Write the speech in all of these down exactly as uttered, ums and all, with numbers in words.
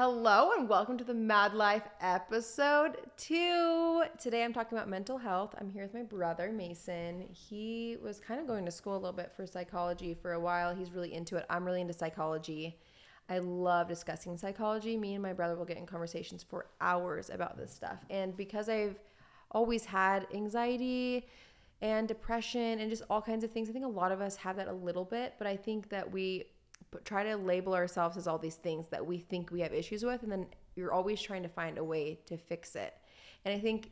Hello and welcome to the Mad Life episode two. Today I'm talking about mental health. I'm here with my brother, Mason. He was kind of going to school a little bit for psychology for a while. He's really into it. I'm really into psychology. I love discussing psychology. Me and my brother will get in conversations for hours about this stuff. And because I've always had anxiety and depression and just all kinds of things, I think a lot of us have that a little bit, but I think that we But try to label ourselves as all these things that we think we have issues with, and then you're always trying to find a way to fix it. And I think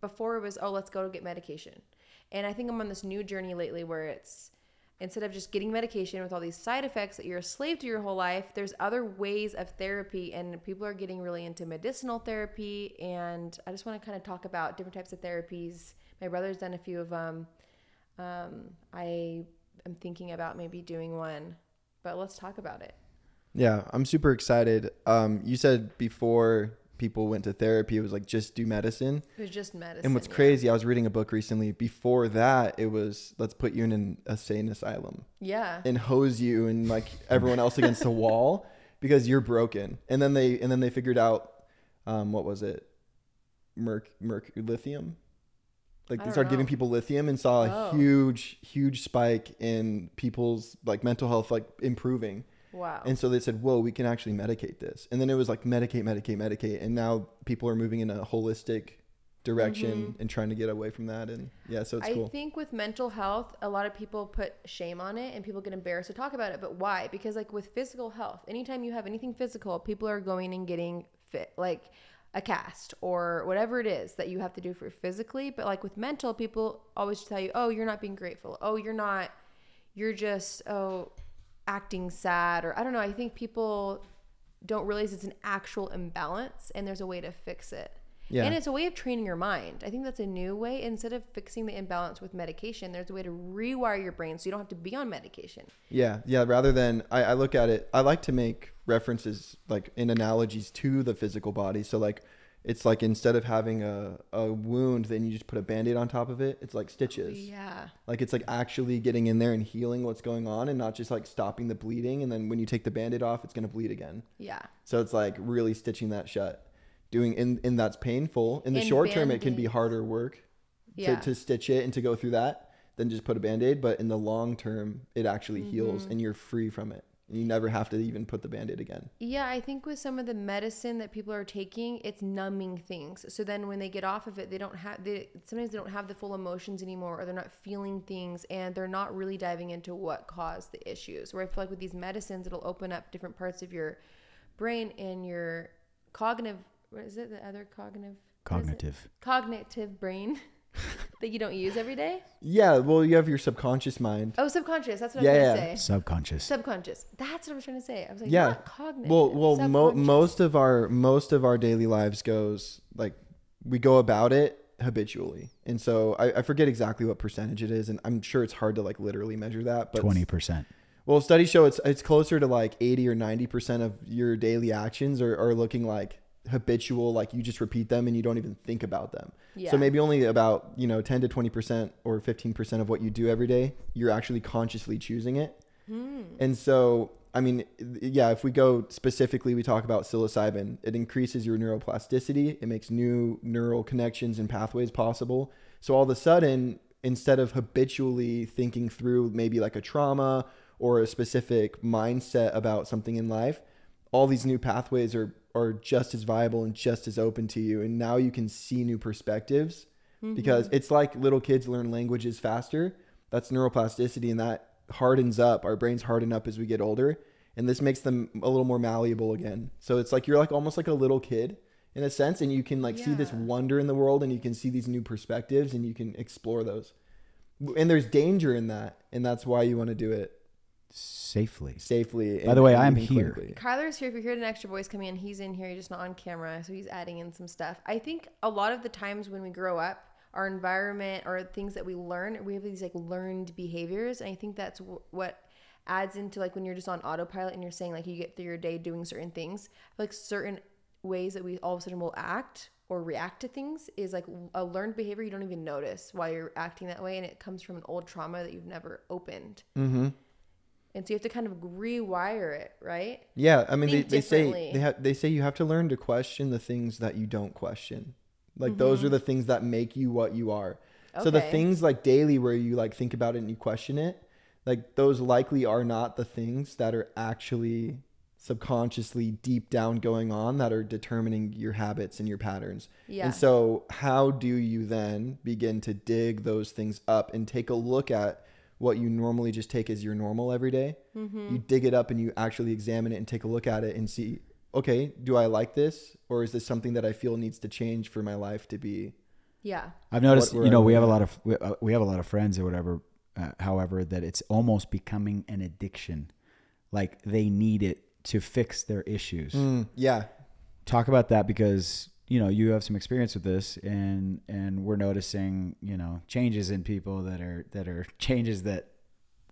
before it was, oh, let's go get medication. And I think I'm on this new journey lately where it's, instead of just getting medication with all these side effects that you're a slave to your whole life, there's other ways of therapy, and people are getting really into medicinal therapy. And I just want to kind of talk about different types of therapies. My brother's done a few of them. Um, I am thinking about maybe doing one. But let's talk about it. Yeah, I'm super excited. Um, you said before people went to therapy, it was like just do medicine. It was just medicine. And what's yeah. crazy, I was reading a book recently. Before that, it was let's put you in an insane asylum. Yeah. And hose you and like everyone else against the wall because you're broken. And then they and then they figured out um, what was it? Merc, merc lithium. Like they started know. giving people lithium and saw a oh. huge, huge spike in people's like mental health, like improving. Wow. And so they said, whoa, we can actually medicate this. And then it was like medicate, medicate, medicate. And now people are moving in a holistic direction mm-hmm. and trying to get away from that. And yeah, so it's I cool. I think with mental health, a lot of people put shame on it and people get embarrassed to talk about it. But why? Because like with physical health, anytime you have anything physical, people are going and getting fit. Like a cast or whatever it is that you have to do for physically. But like with mental, people always tell you, oh, you're not being grateful. Oh, you're not, you're just, oh, acting sad. Or I don't know. I think people don't realize it's an actual imbalance and there's a way to fix it. Yeah. And it's a way of training your mind. I think that's a new way. Instead of fixing the imbalance with medication, there's a way to rewire your brain so you don't have to be on medication. Yeah. Yeah. Rather than I, I look at it, I like to make references like in analogies to the physical body. So like it's like instead of having a, a wound, then you just put a Band-Aid on top of it. It's like stitches. Oh, yeah. Like it's like actually getting in there and healing what's going on and not just like stopping the bleeding. And then when you take the Band-Aid off, it's going to bleed again. Yeah. So it's like really stitching that shut. Doing and, and that's painful. In the and short term, it can be harder work yeah. to, to stitch it and to go through that than just put a Band-Aid. But in the long term, it actually mm-hmm. heals and you're free from it. And you never have to even put the Band-Aid again. Yeah, I think with some of the medicine that people are taking, it's numbing things. So then when they get off of it, they don't have, they, sometimes they don't have the full emotions anymore, or they're not feeling things and they're not really diving into what caused the issues. Where I feel like with these medicines, it'll open up different parts of your brain and your cognitive What is it? The other cognitive? Cognitive. Cognitive brain that you don't use every day? Yeah. Well, you have your subconscious mind. Oh, subconscious. That's what yeah, I was going to yeah. say. Subconscious. Subconscious. That's what I was trying to say. I was like, yeah. not cognitive. Well, well mo most of our most of our daily lives goes like we go about it habitually. And so I, I forget exactly what percentage it is. And I'm sure it's hard to like literally measure that. But twenty percent. Well, studies show it's, it's closer to like eighty or ninety percent of your daily actions are, are looking like habitual, like you just repeat them and you don't even think about them. Yeah. So maybe only about, you know, ten to twenty percent or fifteen percent of what you do every day, you're actually consciously choosing it. Mm. And so, I mean, yeah, if we go specifically, we talk about psilocybin, it increases your neuroplasticity. It makes new neural connections and pathways possible. So all of a sudden, instead of habitually thinking through maybe like a trauma or a specific mindset about something in life, all these new pathways are are just as viable and just as open to you. And now you can see new perspectives mm-hmm. because it's like little kids learn languages faster. That's neuroplasticity. And that hardens up. Our brains harden up as we get older. And this makes them a little more malleable again. So it's like, you're like almost like a little kid in a sense. And you can like yeah. see this wonder in the world and you can see these new perspectives and you can explore those. And there's danger in that. And that's why you want to do it. Safely. Safely. By the way, I'm here. Kyler's here. If you heard an extra voice coming in, he's in here. He's just not on camera. So he's adding in some stuff. I think a lot of the times when we grow up, our environment or things that we learn, we have these like learned behaviors. And I think that's what adds into like when you're just on autopilot and you're saying like you get through your day doing certain things, like certain ways that we all of a sudden will act or react to things is like a learned behavior. You don't even notice why you're acting that way. And it comes from an old trauma that you've never opened. Mm-hmm. And so you have to kind of rewire it, right? Yeah, I mean, they, they say they have they say you have to learn to question the things that you don't question. Like mm-hmm. those are the things that make you what you are. Okay. So the things like daily where you like think about it and you question it, like those likely are not the things that are actually subconsciously deep down going on that are determining your habits and your patterns. Yeah. And so how do you then begin to dig those things up and take a look at what you normally just take as your normal every day? Mm-hmm. You dig it up and you actually examine it and take a look at it and see, okay, do I like this? Or is this something that I feel needs to change for my life to be? Yeah. I've noticed, you know, we have a lot of, we, uh, we have a lot of friends or whatever, uh, however, that it's almost becoming an addiction. Like they need it to fix their issues. Mm, yeah. Talk about that because, you know, you have some experience with this and, and we're noticing, you know, changes in people that are, that are changes that,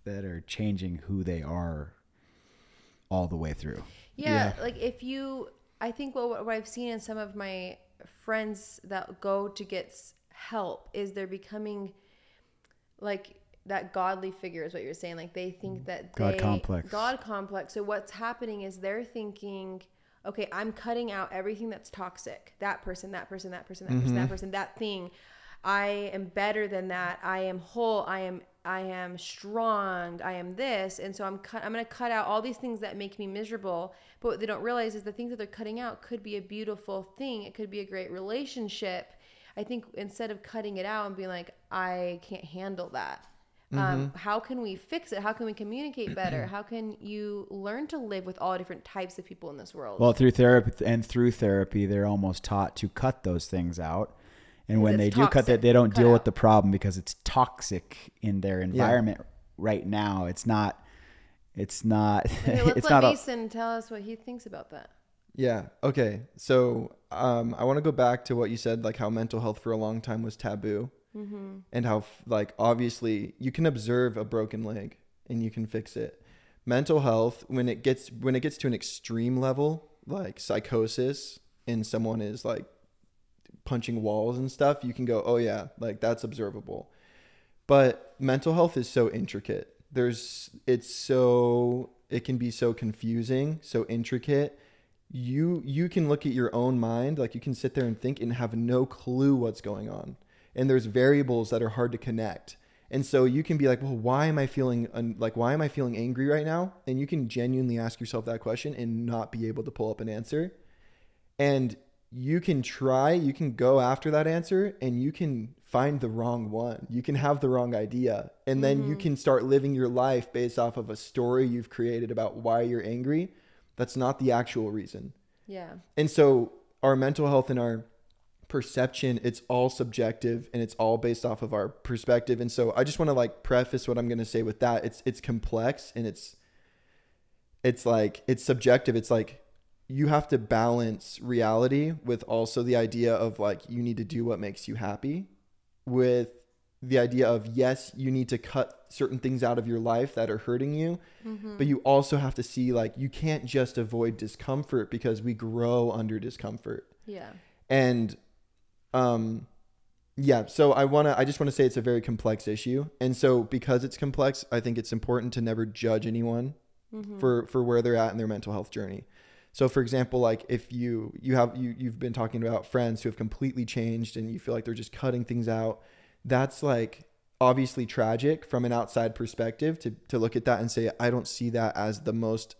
that are changing who they are all the way through. Yeah, yeah. Like if you, I think what, what I've seen in some of my friends that go to get help is they're becoming like that godly figure is what you're saying. Like they think that God they, complex, God complex. So what's happening is they're thinking, okay, I'm cutting out everything that's toxic. That person, that person, that person, that mm-hmm. person, that person, that thing. I am better than that. I am whole. I am, I am strong. I am this. And so I'm cut, I'm going to cut out all these things that make me miserable. But what they don't realize is the things that they're cutting out could be a beautiful thing. It could be a great relationship. I think instead of cutting it out and being like, I can't handle that. Mm-hmm. Um, how can we fix it? How can we communicate better? How can you learn to live with all different types of people in this world? Well, through therapy and through therapy, they're almost taught to cut those things out. And when they do cut that, they don't deal with the problem because it's toxic in their environment yeah. right now. It's not, it's not, okay, let's it's let not Mason a, tell us what he thinks about that. Yeah. Okay. So, um, I want to go back to what you said, like how mental health for a long time was taboo mm-hmm. and how like, obviously you can observe a broken leg and you can fix it. Mental health, when it gets, when it gets to an extreme level, like psychosis and someone is like punching walls and stuff, you can go, oh yeah, like that's observable. But mental health is so intricate. There's, it's so, it can be so confusing, so intricate. You, you can look at your own mind, like you can sit there and think and have no clue what's going on. And there's variables that are hard to connect. And so you can be like, well, why am I feeling un- like, why am I feeling angry right now? And you can genuinely ask yourself that question and not be able to pull up an answer. And you can try, you can go after that answer and you can find the wrong one. You can have the wrong idea. And then mm-hmm. you can start living your life based off of a story you've created about why you're angry. That's not the actual reason. Yeah. And so our mental health and our perception, it's all subjective and it's all based off of our perspective. And so I just want to like preface what I'm going to say with that. It's, it's complex and it's, it's like, it's subjective. It's like, you have to balance reality with also the idea of like, you need to do what makes you happy with the idea of, yes, you need to cut certain things out of your life that are hurting you, mm-hmm. but you also have to see like, you can't just avoid discomfort because we grow under discomfort. Yeah. And, um, yeah, so I want to, I just want to say it's a very complex issue. And so because it's complex, I think it's important to never judge anyone mm-hmm. for, for where they're at in their mental health journey. So for example, like if you, you have, you, you've been talking about friends who have completely changed and you feel like they're just cutting things out, that's like obviously tragic from an outside perspective to, to look at that and say, I don't see that as the most,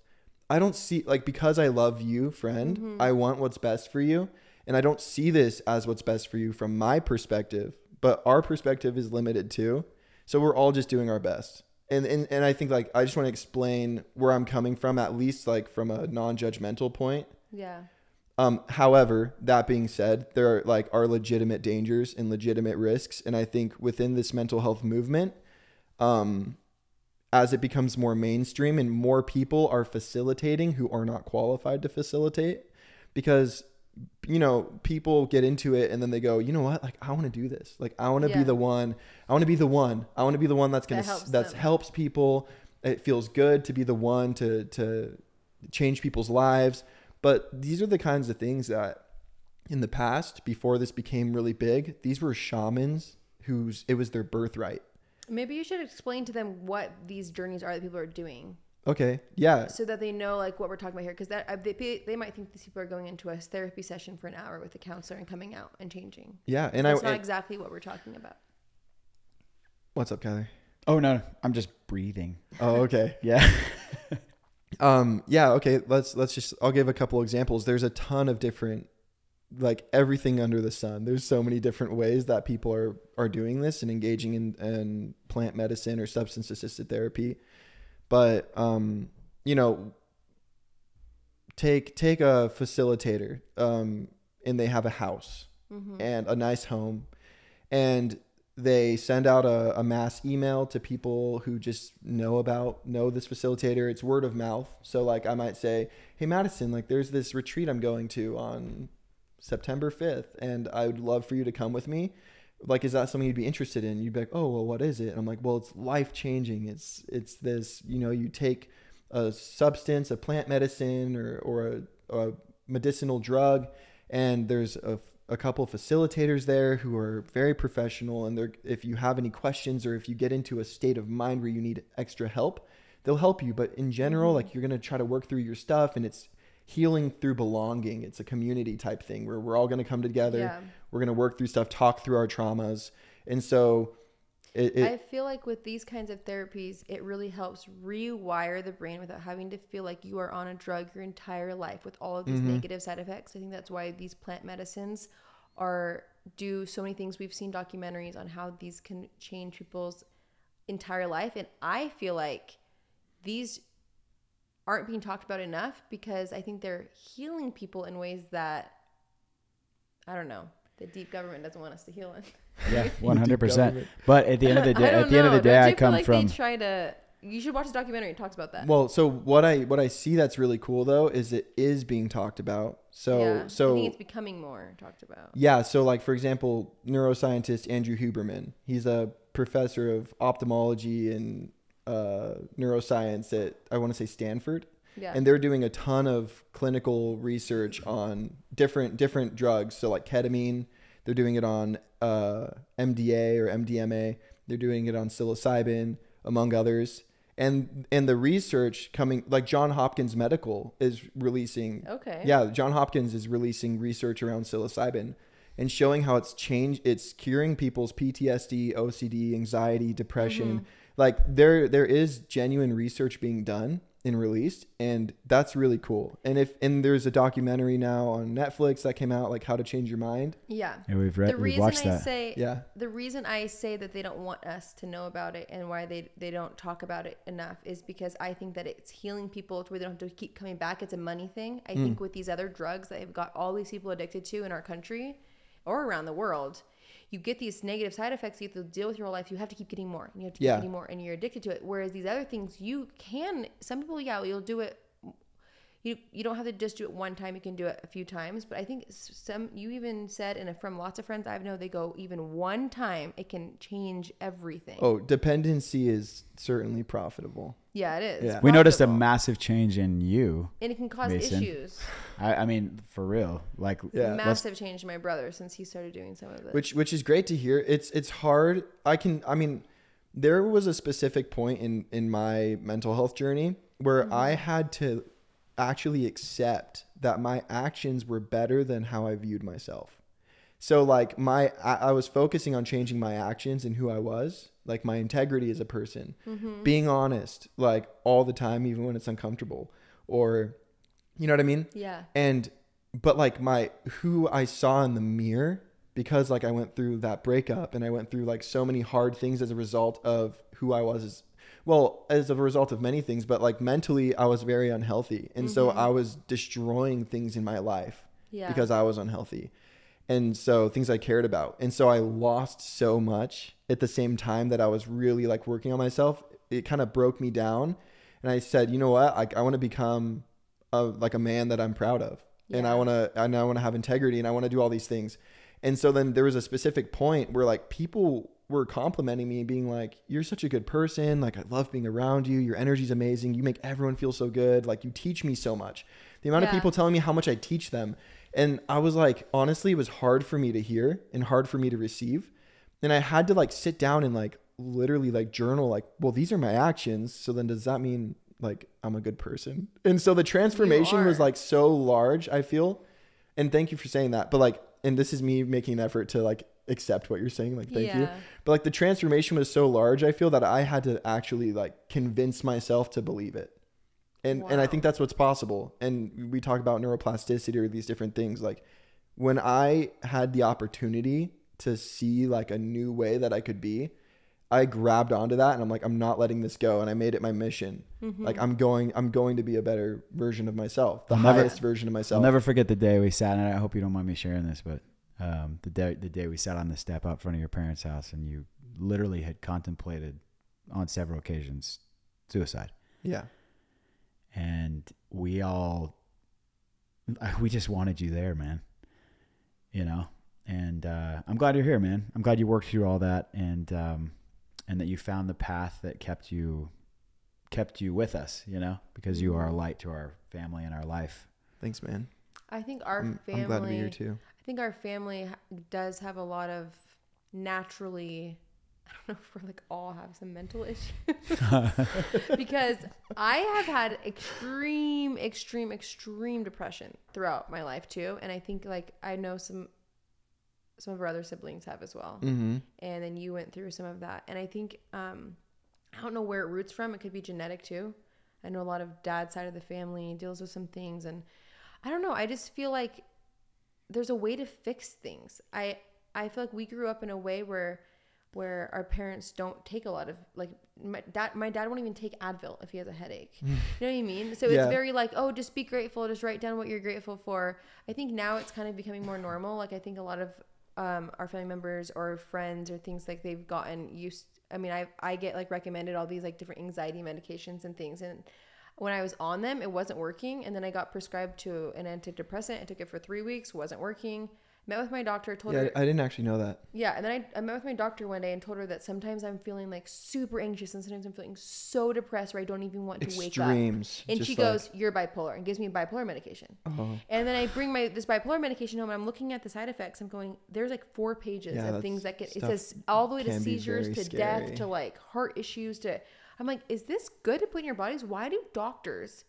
I don't see like, because I love you, friend, mm-hmm. I want what's best for you. And I don't see this as what's best for you from my perspective, but our perspective is limited too. So we're all just doing our best. And, and and I think like I just want to explain where I'm coming from, at least like from a non-judgmental point. Yeah. Um. However, that being said, there are like are legitimate dangers and legitimate risks, and I think within this mental health movement, um, as it becomes more mainstream and more people are facilitating who are not qualified to facilitate, because you know people get into it and then they go, you know what? Like I want to do this. Like I want to yeah. be the one. I want to be the one. I want to be the one that's gonna that helps that's them. helps people. It feels good to be the one to to change people's lives. But these are the kinds of things that in the past, before this became really big, these were shamans whose it was their birthright. Maybe you should explain to them what these journeys are that people are doing. Okay. Yeah. So that they know like what we're talking about here, because that they they might think these people are going into a therapy session for an hour with a counselor and coming out and changing. Yeah, and that's I, not and, exactly what we're talking about. What's up, Kyler? Oh no, I'm just breathing. Oh, okay. Yeah. um. Yeah. Okay. Let's let's just. I'll give a couple examples. There's a ton of different, like everything under the sun. There's so many different ways that people are are doing this and engaging in, in plant medicine or substance assisted therapy. But, um, you know, take, take a facilitator, um, and they have a house mm-hmm. and a nice home, and they send out a, a mass email to people who just know about, know this facilitator. It's word of mouth. So like, I might say, hey, Madison, like there's this retreat I'm going to on September fifth, and I would love for you to come with me. Like, is that something you'd be interested in? You'd be like, oh, well, what is it? And I'm like, well, it's life changing. It's, it's this, you know, you take a substance, a plant medicine or, or a, a medicinal drug. And there's a, a couple of facilitators there who are very professional. And they're, if you have any questions or if you get into a state of mind where you need extra help, they'll help you. But in general, like you're going to try to work through your stuff, and it's healing through belonging. It's a community type thing where we're all going to come together. Yeah. We're going to work through stuff, talk through our traumas. And so it, it, I feel like with these kinds of therapies, it really helps rewire the brain without having to feel like you are on a drug your entire life with all of these mm-hmm. negative side effects. I think that's why these plant medicines are do so many things. We've seen documentaries on how these can change people's entire life. And I feel like these aren't being talked about enough, because I think they're healing people in ways that, I don't know, the deep government doesn't want us to heal in. Yeah, one hundred percent. But at the end of the day, at the know. end of the day, don't I come like from. They try to, you should watch the documentary. It talks about that. Well, so what I what I see that's really cool though is it is being talked about. So yeah, so I think it's becoming more talked about. Yeah. So like for example, neuroscientist Andrew Huberman. He's a professor of ophthalmology and Uh, neuroscience at, I want to say, Stanford. Yeah. And they're doing a ton of clinical research on different different drugs. So like ketamine, they're doing it on uh, M D A or M D M A. They're doing it on psilocybin, among others. And and the research coming, like John Hopkins Medical is releasing. Okay. Yeah, John Hopkins is releasing research around psilocybin and showing how it's changed, it's curing people's P T S D, O C D, anxiety, depression. Mm-hmm. Like there, there is genuine research being done and released, and that's really cool. And if and there's a documentary now on Netflix that came out, like How to Change Your Mind. Yeah, and we've read, the we've watched I that. Say, yeah, the reason I say that they don't want us to know about it and why they they don't talk about it enough is because I think that it's healing people to where they don't have to keep coming back. It's a money thing. I mm. think with these other drugs that have got all these people addicted to in our country or around the world, you get these negative side effects you have to deal with your whole life. You have to keep getting more, and you have to keep yeah. getting more, and you're addicted to it. Whereas these other things, you can, some people, yeah, you'll do it. You you don't have to just do it one time. You can do it a few times. But I think some, you even said, and from lots of friends I've known, they go even one time, it can change everything. Oh, dependency is certainly profitable. Yeah, it is. Yeah. We noticed a massive change in you. And it can cause Mason. issues. I, I mean, for real. Like yeah. massive change in my brother since he started doing some of it. Which which is great to hear. It's it's hard. I can I mean, there was a specific point in, in my mental health journey where mm-hmm. I had to actually accept that my actions were better than how I viewed myself. So like my, I, I was focusing on changing my actions and who I was, like my integrity as a person, mm-hmm. being honest, like all the time, even when it's uncomfortable, or you know what I mean? Yeah. And, but like my, who I saw in the mirror, because like I went through that breakup and I went through like so many hard things as a result of who I was as Well, as a result of many things, but like mentally, I was very unhealthy. And mm-hmm. so I was destroying things in my life yeah. because I was unhealthy. And so things I cared about. And so I lost so much at the same time that I was really like working on myself. It kind of broke me down. And I said, you know what? I, I want to become a, like a man that I'm proud of. Yeah. And I want to, and I want to have integrity, and I want to do all these things. And so then there was a specific point where like people were complimenting me and being like, you're such a good person. Like I love being around you. Your energy's amazing. You make everyone feel so good. Like you teach me so much. The amount yeah. of people telling me how much I teach them. And I was like, honestly, it was hard for me to hear and hard for me to receive. And I had to like sit down and like literally like journal, like, well, these are my actions. So then does that mean like I'm a good person. And so the transformation was like so large, I feel. And thank you for saying that. But like, and this is me making an effort to like accept what you're saying. Like, thank yeah. you. But like the transformation was so large, I feel, that I had to actually like convince myself to believe it. And, wow. and I think that's what's possible. And we talk about neuroplasticity or these different things. Like when I had the opportunity to see like a new way that I could be, I grabbed onto that and I'm like, I'm not letting this go. And I made it my mission. Mm-hmm. Like I'm going, I'm going to be a better version of myself, the I'll highest never, version of myself. I'll never forget the day we sat, and I hope you don't mind me sharing this, but um, the day, the day we sat on the step out front of your parents' house and you literally had contemplated on several occasions suicide. Yeah. And we all, we just wanted you there, man, you know? And, uh, I'm glad you're here, man. I'm glad you worked through all that. And, um, and that you found the path that kept you, kept you with us, you know, because you are a light to our family and our life. Thanks, man. I think our I'm, family, I'm glad to be here too. I think our family does have a lot of naturally, I don't know if we're like all have some mental issues because I have had extreme, extreme, extreme depression throughout my life too. And I think like, I know some, some of our other siblings have as well. Mm-hmm. And then you went through some of that. And I think, um, I don't know where it roots from. It could be genetic too. I know a lot of dad's side of the family deals with some things, and I don't know. I just feel like there's a way to fix things. I, I feel like we grew up in a way where, where our parents don't take a lot of like my dad, my dad won't even take Advil if he has a headache. You know what I mean? So yeah. It's very like, oh, just be grateful. Just write down what you're grateful for. I think now it's kind of becoming more normal. Like I think a lot of, Um, our family members or friends or things like they've gotten used. I mean, I I get like recommended all these like different anxiety medications and things. And when I was on them, it wasn't working. And then I got prescribed to an antidepressant. I took it for three weeks. Wasn't working. Met with my doctor. Told yeah, her. I didn't actually know that. Yeah. And then I, I met with my doctor one day and told her that sometimes I'm feeling like super anxious and sometimes I'm feeling so depressed where I don't even want to Extremes, wake up. Extremes. And she like... goes, "You're bipolar," and gives me bipolar medication. Oh. And then I bring my this bipolar medication home and I'm looking at the side effects. I'm going, there's like four pages yeah, of things that get. It says all the way to seizures, to scary. death, to like heart issues. To I'm like, is this good to put in your bodies? Why do doctors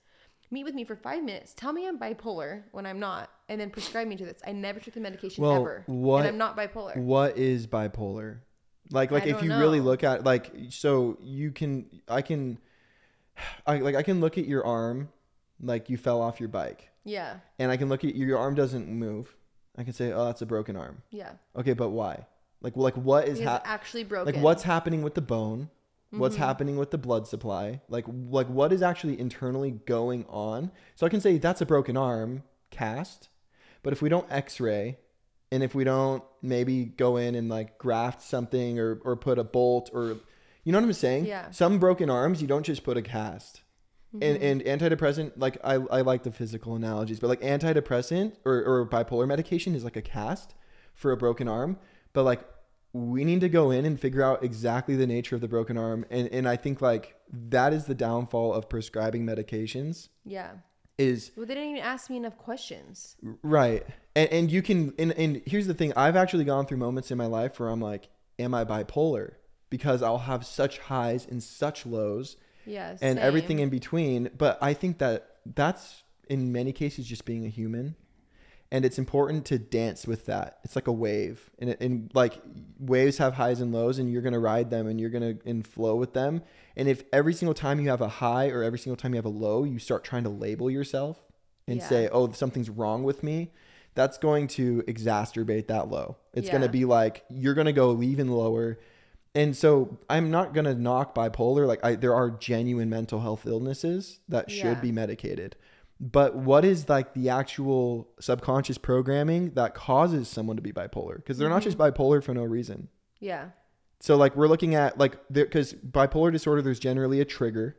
meet with me for five minutes, tell me I'm bipolar when I'm not, and then prescribe me to this? I never took the medication well, ever, what, and I'm not bipolar. What is bipolar? Like, like I if you know. really look at, like, so you can, I can, I like, I can look at your arm, like you fell off your bike. Yeah. And I can look at your arm doesn't move. I can say, oh, that's a broken arm. Yeah. Okay, but why? Like, like what is hap- actually broken? Like, what's happening with the bone? What's mm-hmm. happening with the blood supply? Like, like what is actually internally going on? So I can say that's a broken arm cast, but if we don't x-ray and if we don't maybe go in and like graft something or, or put a bolt or, you know what I'm saying? Yeah. Some broken arms, you don't just put a cast. Mm-hmm. And, and antidepressant, like I, I like the physical analogies, but like antidepressant or, or bipolar medication is like a cast for a broken arm, but like we need to go in and figure out exactly the nature of the broken arm. And and I think like that is the downfall of prescribing medications. Yeah. Is well, they didn't even ask me enough questions. Right. And and you can, and, and here's the thing. I've actually gone through moments in my life where I'm like, am I bipolar? Because I'll have such highs and such lows. Yes. Yeah, and same. Everything in between. But I think that that's in many cases just being a human. And it's important to dance with that. It's like a wave, and, and like waves have highs and lows, and you're going to ride them and you're going to in flow with them. And if every single time you have a high or every single time you have a low, you start trying to label yourself and yeah. say, oh, something's wrong with me. That's going to exacerbate that low. It's yeah. going to be like, you're going to go even lower. And so I'm not going to knock bipolar. Like I, there are genuine mental health illnesses that should yeah. be medicated. But what is like the actual subconscious programming that causes someone to be bipolar? Because they're mm-hmm. not just bipolar for no reason. Yeah. So like we're looking at like, because bipolar disorder, there's generally a trigger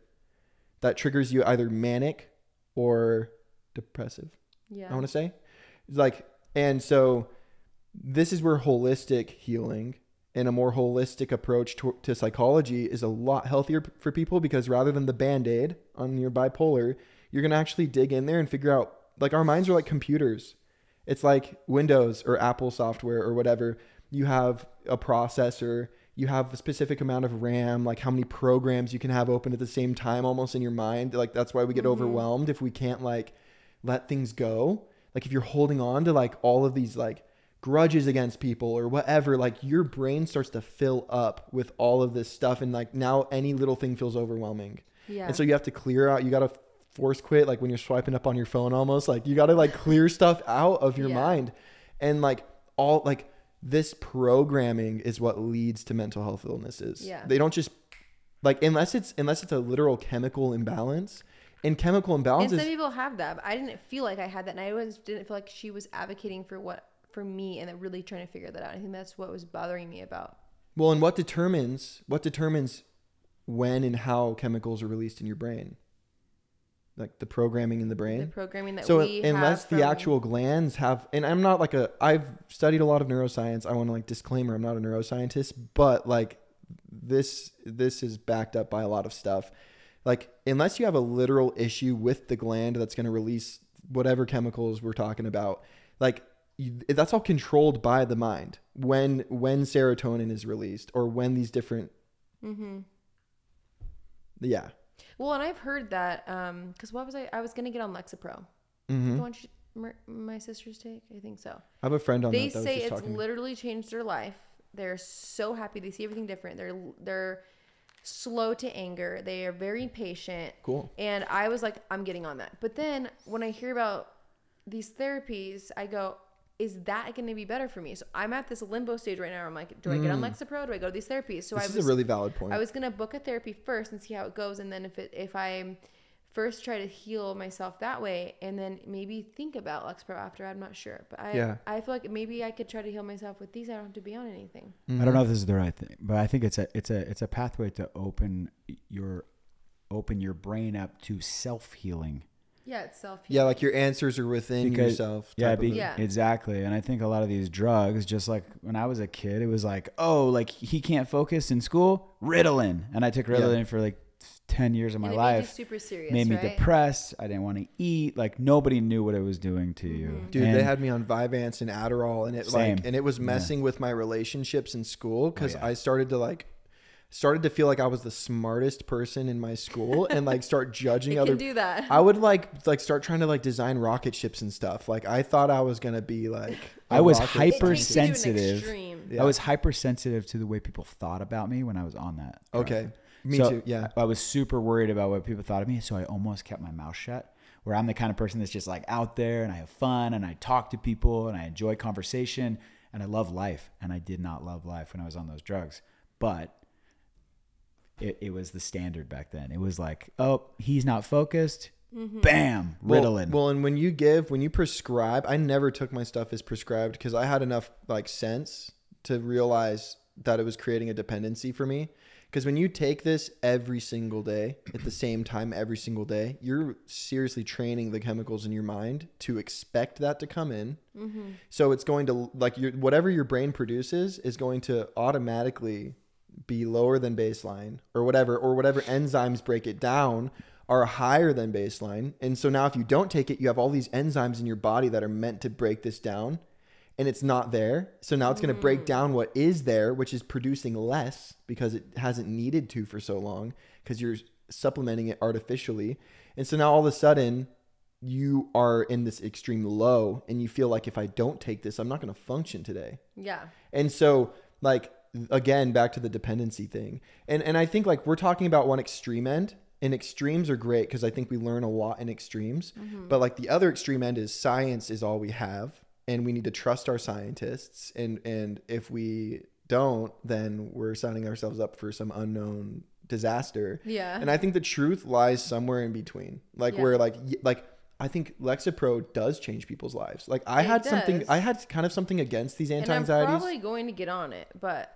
that triggers you either manic or depressive. Yeah. I want to say like, and so this is where holistic healing and a more holistic approach to, to psychology is a lot healthier for people, because rather than the Band-Aid on your bipolar, you're going to actually dig in there and figure out, like our minds are like computers. It's like Windows or Apple software or whatever. You have a processor, you have a specific amount of RAM, like how many programs you can have open at the same time almost in your mind. Like that's why we get mm-hmm. overwhelmed if we can't like let things go. Like if you're holding on to like all of these like grudges against people or whatever, like your brain starts to fill up with all of this stuff. And like now any little thing feels overwhelming. Yeah. And so you have to clear out, you got to force quit. Like when you're swiping up on your phone, almost like you got to like clear stuff out of your yeah. mind. And like all like this programming is what leads to mental health illnesses. Yeah. They don't just like, unless it's, unless it's a literal chemical imbalance. And chemical imbalances. And some people have that. But I didn't feel like I had that. And I was, didn't feel like she was advocating for what, for me, and really trying to figure that out. I think that's what was bothering me about. Well, and what determines, what determines when and how chemicals are released in your brain? Like the programming in the brain. The programming that so we unless have the actual glands have, and I'm not like a, I've studied a lot of neuroscience. I want to like disclaimer, I'm not a neuroscientist, but like this, this is backed up by a lot of stuff. Like, unless you have a literal issue with the gland that's going to release whatever chemicals we're talking about, like you, that's all controlled by the mind when, when serotonin is released or when these different. Mm-hmm. Yeah. Well, and I've heard that, um, cause what was I, I was going to get on Lexapro. Mm-hmm. The one she, my, my sisters take, I think so. I have a friend on they that. They say it's literally changed their life. They're so happy. They see everything different. They're, they're, slow to anger. They are very patient. Cool. And I was like, I'm getting on that. But then when I hear about these therapies, I go, is that going to be better for me? So I'm at this limbo stage right now. I'm like, do mm. I get on Lexapro? Do I go to these therapies? So this I was, is a really valid point. I was going to book a therapy first and see how it goes. And then if it, if I first try to heal myself that way, and then maybe think about Lexapro after, I'm not sure. But I, yeah. I feel like maybe I could try to heal myself with these. I don't have to be on anything. Mm-hmm. I don't know if this is the right thing, but I think it's a, it's a, it's a pathway to open your, open your brain up to self-healing. Yeah. It's self-healing. Yeah. Like your answers are within because, yourself. Yeah, be, yeah. Exactly. And I think a lot of these drugs, just like when I was a kid, it was like, oh, like he can't focus in school, Ritalin. And I took Ritalin yeah. for like ten years of my life. Super serious, made me right? depressed. I didn't want to eat. Like nobody knew what it was doing to you. Mm-hmm. Dude, and they had me on Vyvanse and Adderall, and it same. like, and it was messing yeah. with my relationships in school. Cause oh, yeah. I started to like, started to feel like I was the smartest person in my school and like start judging other people. do that. I would like, like start trying to like design rocket ships and stuff. Like I thought I was going to be like, I was hypersensitive. Yeah. I was hypersensitive to the way people thought about me when I was on that. Drug. Okay. Me so too. Yeah. I was super worried about what people thought of me. So I almost kept my mouth shut, where I'm the kind of person that's just like out there and I have fun and I talk to people and I enjoy conversation and I love life. And I did not love life when I was on those drugs, but it, it was the standard back then. It was like, oh, he's not focused. Mm-hmm. Bam. Ritalin. Well, well, and when you give, when you prescribe, I never took my stuff as prescribed because I had enough like sense to realize that it was creating a dependency for me. Because when you take this every single day at the same time, every single day, you're seriously training the chemicals in your mind to expect that to come in. Mm-hmm. So it's going to like your, whatever your brain produces is going to automatically be lower than baseline or whatever, or whatever enzymes break it down are higher than baseline. And so now if you don't take it, you have all these enzymes in your body that are meant to break this down and it's not there. So now it's going to mm. break down what is there, which is producing less because it hasn't needed to for so long because you're supplementing it artificially. And so now all of a sudden you are in this extreme low and you feel like if I don't take this, I'm not going to function today. Yeah. And so like, again, back to the dependency thing. And, and I think like we're talking about one extreme end. And extremes are great because I think we learn a lot in extremes. Mm-hmm. But like the other extreme end is science is all we have. And we need to trust our scientists. And, and if we don't, then we're signing ourselves up for some unknown disaster. Yeah. And I think the truth lies somewhere in between. Like yeah. where like, like I think Lexapro does change people's lives. Like I it had does. something, I had kind of something against these anti-anxieties. And I'm probably going to get on it, but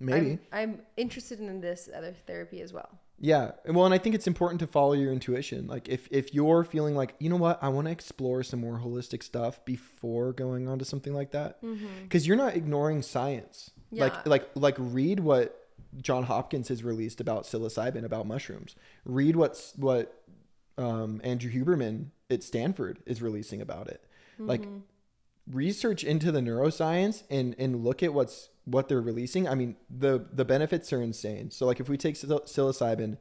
maybe I'm, I'm interested in this other therapy as well. Yeah. Well, and I think it's important to follow your intuition. Like if, if you're feeling like, you know what, I want to explore some more holistic stuff before going on to something like that. Mm-hmm. Cause you're not ignoring science. Yeah. Like, like, like read what John Hopkins has released about psilocybin, about mushrooms. Read what's what, um, Andrew Huberman at Stanford is releasing about it. Mm-hmm. Like research into the neuroscience and and look at what's what they're releasing, I mean, the the benefits are insane. So like if we take psil psilocybin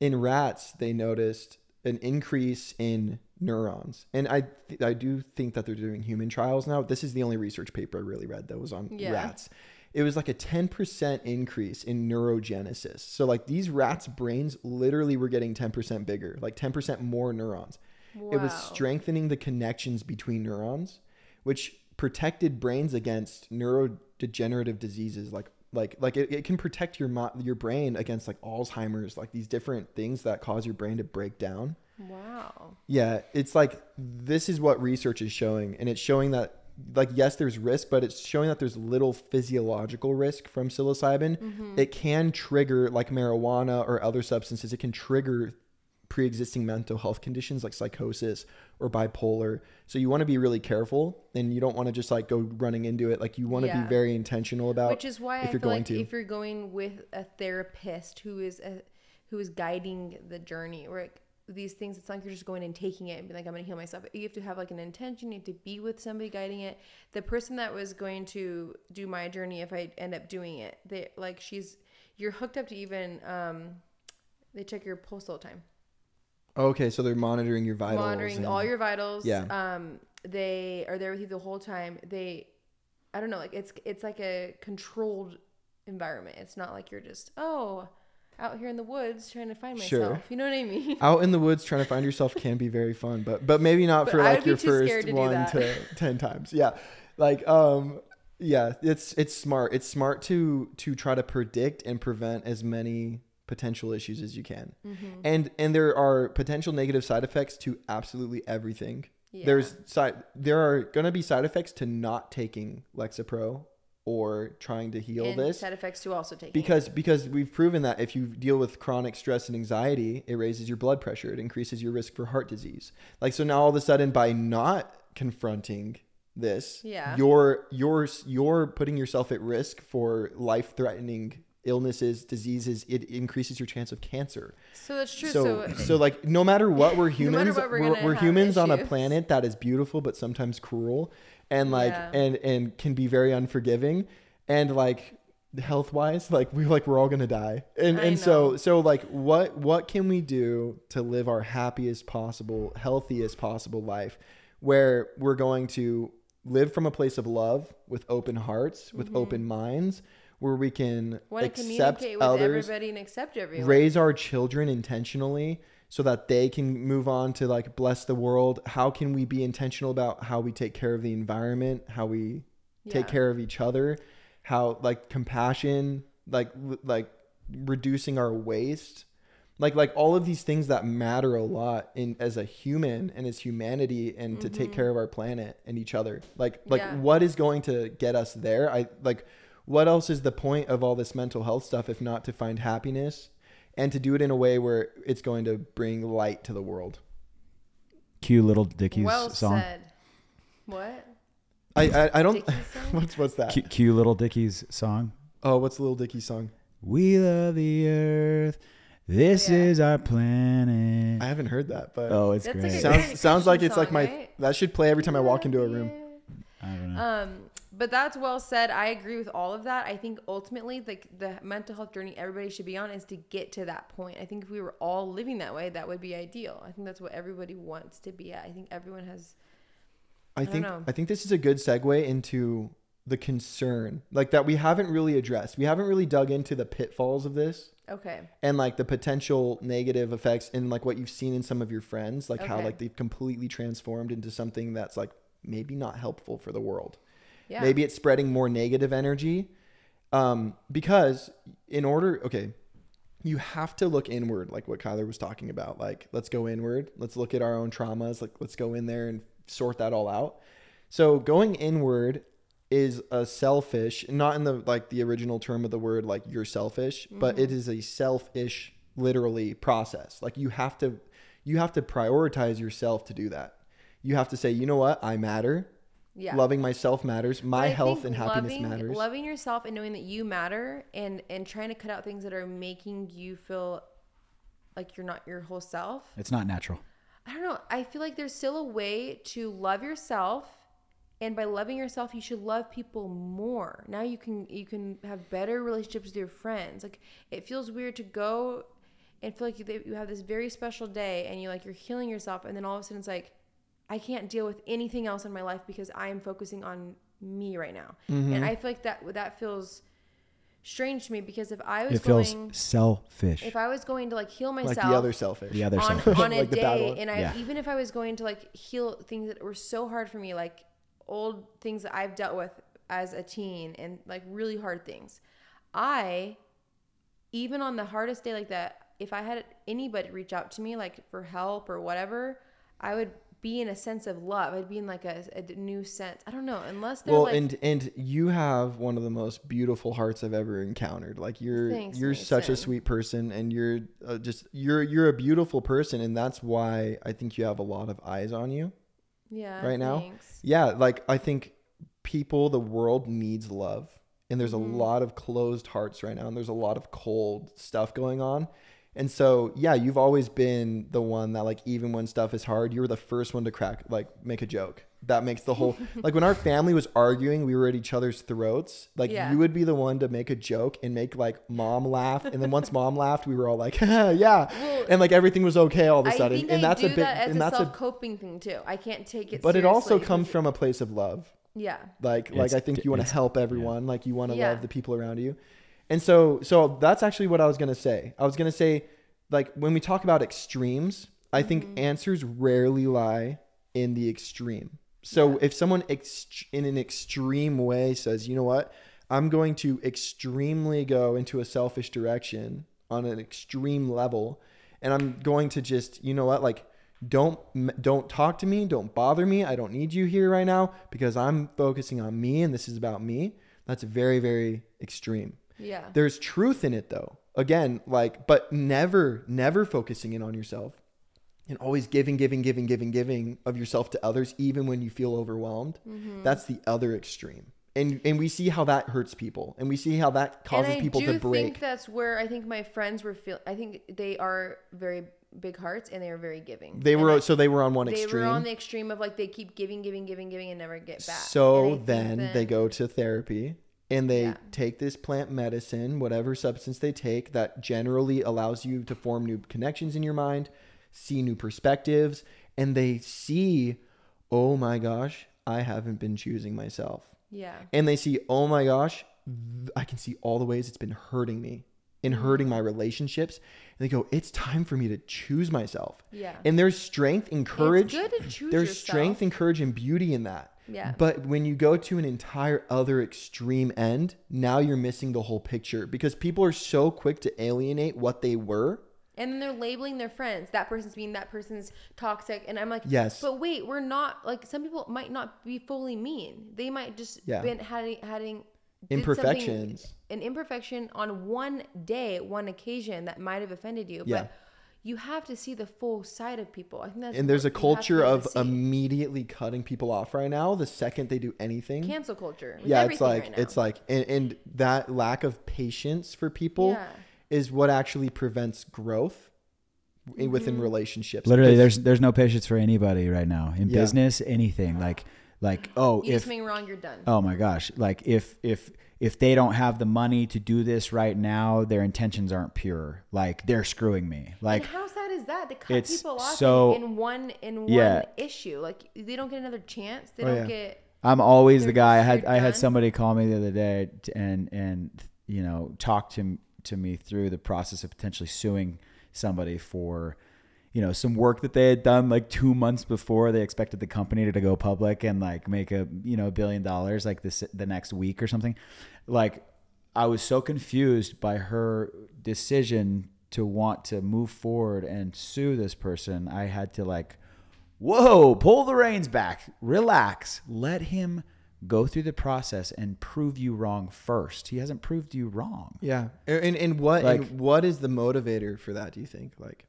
in rats, they noticed an increase in neurons. And I th I do think that they're doing human trials now. This is the only research paper I really read that was on yeah. rats. It was like a ten percent increase in neurogenesis. So like these rats' brains literally were getting ten percent bigger, like ten percent more neurons. Wow. It was strengthening the connections between neurons, which protected brains against neurodegenerative diseases. Like, like, like it, it can protect your, mo your brain against like Alzheimer's, like these different things that cause your brain to break down. Wow. Yeah. It's like, this is what research is showing. And it's showing that, like, yes, there's risk, but it's showing that there's little physiological risk from psilocybin. Mm-hmm. It can trigger, like marijuana or other substances, it can trigger pre-existing mental health conditions like psychosis or bipolar. So you want to be really careful, and you don't want to just like go running into it. Like you want to yeah. be very intentional about, which is why if I you're feel going like to. if you're going with a therapist who is a, who is guiding the journey, or like these things, it's not like you're just going and taking it and being like, I'm going to heal myself. You have to have like an intention. You have to be with somebody guiding it. The person that was going to do my journey, if I end up doing it, they like she's you're hooked up to even um, they check your pulse all the time. Okay, so they're monitoring your vitals. Monitoring and, all your vitals. Yeah. Um, they are there with you the whole time. They, I don't know, like it's it's like a controlled environment. It's not like you're just oh. out here in the woods trying to find myself. Sure. You know what I mean? Out in the woods trying to find yourself can be very fun, but but maybe not but for like your first to one to ten times. Yeah. Like um yeah, it's it's smart. It's smart to to try to predict and prevent as many potential issues as you can. Mm-hmm. And and there are potential negative side effects to absolutely everything. Yeah. There's side there are going to be side effects to not taking Lexapro or trying to heal and this side effects to also take because it. because we've proven that if you deal with chronic stress and anxiety, it raises your blood pressure, it increases your risk for heart disease. Like, so now all of a sudden by not confronting this, yeah. you're you're you're putting yourself at risk for life-threatening illnesses, diseases. It increases your chance of cancer. So that's true. So, so, so like, no matter what, we're humans. No what we're we're, we're humans issues. on a planet that is beautiful but sometimes cruel. And like, yeah. and, and can be very unforgiving, and like health wise, like we like, we're all going to die. And, I and know. so, so like what, what can we do to live our happiest possible, healthiest possible life, where we're going to live from a place of love with open hearts, with mm-hmm. open minds, where we can Want to accept communicate with others, everybody and accept everyone. Raise our children intentionally, so that they can move on to like bless the world. How can we be intentional about how we take care of the environment, how we yeah. take care of each other, how like compassion, like like reducing our waste, like like all of these things that matter a lot in as a human and as humanity, and mm-hmm. to take care of our planet and each other. Like like yeah. what is going to get us there? I like what else is the point of all this mental health stuff if not to find happiness? And to do it in a way where it's going to bring light to the world. Cue Little Dickie's well song. Well said. What? I I, I don't. what's what's that? Cue, cue Little Dickie's song. Oh, what's Little Dickie's song? We love the earth. This yeah. is our planet. I haven't heard that, but oh, it's That's great. Like sounds great sounds like it's song, like my right? that should play every time I walk into a room. I don't know. Um, but that's well said. I agree with all of that. I think ultimately, like the, the mental health journey everybody should be on is to get to that point. I think if we were all living that way, that would be ideal. I think that's what everybody wants to be at. I think everyone has. I, I think don't know. I think this is a good segue into the concern, like that we haven't really addressed. We haven't really dug into the pitfalls of this. Okay. And like the potential negative effects, and like what you've seen in some of your friends, like okay. how like they've completely transformed into something that's like maybe not helpful for the world. Yeah. Maybe it's spreading more negative energy. Um, because in order, okay, you have to look inward, like what Kyler was talking about. Like, let's go inward. Let's look at our own traumas. Like, let's go in there and sort that all out. So going inward is a selfish, not in the, like the original term of the word, like you're selfish, mm-hmm. but it is a selfish, literally process. Like you have to, you have to prioritize yourself to do that. You have to say, you know what? I matter. Yeah. Loving myself matters. My health and happiness loving, matters. Loving yourself and knowing that you matter, and, and trying to cut out things that are making you feel like you're not your whole self. It's not natural. I don't know. I feel like there's still a way to love yourself And by loving yourself, you should love people more. Now you can you can have better relationships with your friends. Like, it feels weird to go and feel like you, you have this very special day and you like you're healing yourself, and then all of a sudden it's like, I can't deal with anything else in my life because I am focusing on me right now. Mm-hmm. And I feel like that that feels strange to me, because if I was it feels going selfish. If I was going to like heal myself, like the other selfish, the other on, selfish. on a like day, and I yeah. even if I was going to like heal things that were so hard for me, like old things that I've dealt with as a teen and like really hard things. I, even on the hardest day like that, if I had anybody reach out to me like for help or whatever, I would be in a sense of love. I'd be in like a, a new sense. I don't know, unless they're well, like. Well, and, and you have one of the most beautiful hearts I've ever encountered. Like you're, thanks, you're Mason. Such a sweet person, and you're uh, just, you're, you're a beautiful person. And that's why I think you have a lot of eyes on you. Yeah. Right now. Thanks. Yeah. Like, I think people, the world needs love, and there's mm-hmm. a lot of closed hearts right now. And there's a lot of cold stuff going on. And so, yeah, you've always been the one that like, even when stuff is hard, you were the first one to crack, like make a joke. That makes the whole, like when our family was arguing, we were at each other's throats. Like yeah. you would be the one to make a joke and make like mom laugh. And then once mom laughed, we were all like, yeah. Well, and like everything was okay all of a I sudden. Think and I that's do a big, that as and a that's self a coping thing too. I can't take it. But seriously. It also comes from a place of love. Yeah. Like, it's, like I think you want to help everyone. Yeah. Like you want to yeah. love the people around you. And so, so that's actually what I was going to say. I was going to say, like, when we talk about extremes, I mm-hmm. think answers rarely lie in the extreme. So yeah. if someone ext- in an extreme way says, you know what, I'm going to extremely go into a selfish direction on an extreme level, and I'm going to just, you know what, like, don't, don't talk to me. Don't bother me. I don't need you here right now because I'm focusing on me and this is about me. That's very, very extreme. Yeah. There's truth in it though. Again, like, but never, never focusing in on yourself, and always giving, giving, giving, giving, giving of yourself to others, even when you feel overwhelmed. Mm-hmm. That's the other extreme. And, and we see how that hurts people, and we see how that causes people to break. And I think that's where I think my friends were feel. I think they are very big hearts, and they are very giving. They and were, I, so they were on one they extreme. They were on the extreme of like, they keep giving, giving, giving, giving, and never get back. So then, then they go to therapy. And they yeah. take this plant medicine, whatever substance they take, that generally allows you to form new connections in your mind, see new perspectives, and they see, oh my gosh, I haven't been choosing myself. Yeah. And they see, oh my gosh, I can see all the ways it's been hurting me and hurting my relationships. And they go, it's time for me to choose myself. Yeah. And there's strength and courage. It's good to choose there's yourself. Strength and courage and beauty in that. Yeah. But when you go to an entire other extreme end, now you're missing the whole picture, because people are so quick to alienate what they were. And then they're labeling their friends. That person's mean, that person's toxic. And I'm like, yes, but wait, we're not like, some people might not be fully mean. They might just yeah. been having, having imperfections, an imperfection on one day, one occasion that might've offended you. Yeah. But you have to see the full side of people. I think that's and there's a culture of immediately cutting people off right now the second they do anything. Cancel culture. Yeah, it's like right it's like and, and that lack of patience for people yeah. is what actually prevents growth mm-hmm. within relationships. Literally, because there's there's no patience for anybody right now in yeah. business, anything like like oh you if something wrong, you're done. Oh my gosh, like if if. if they don't have the money to do this right now, their intentions aren't pure. Like, they're screwing me. Like, and how sad is that? They cut people off so, in one in yeah. one issue. Like, they don't get another chance. They oh, don't yeah. get. I'm always the guy. I had done. I had somebody call me the other day and and you know talk to to me through the process of potentially suing somebody for, you know, some work that they had done like two months before they expected the company to, to go public and like make a, you know, a billion dollars like this, the next week or something. Like, I was so confused by her decision to want to move forward and sue this person. I had to like, whoa, pull the reins back, relax, let him go through the process and prove you wrong first. He hasn't proved you wrong. Yeah. And, and what, like, and what is the motivator for that? Do you think like,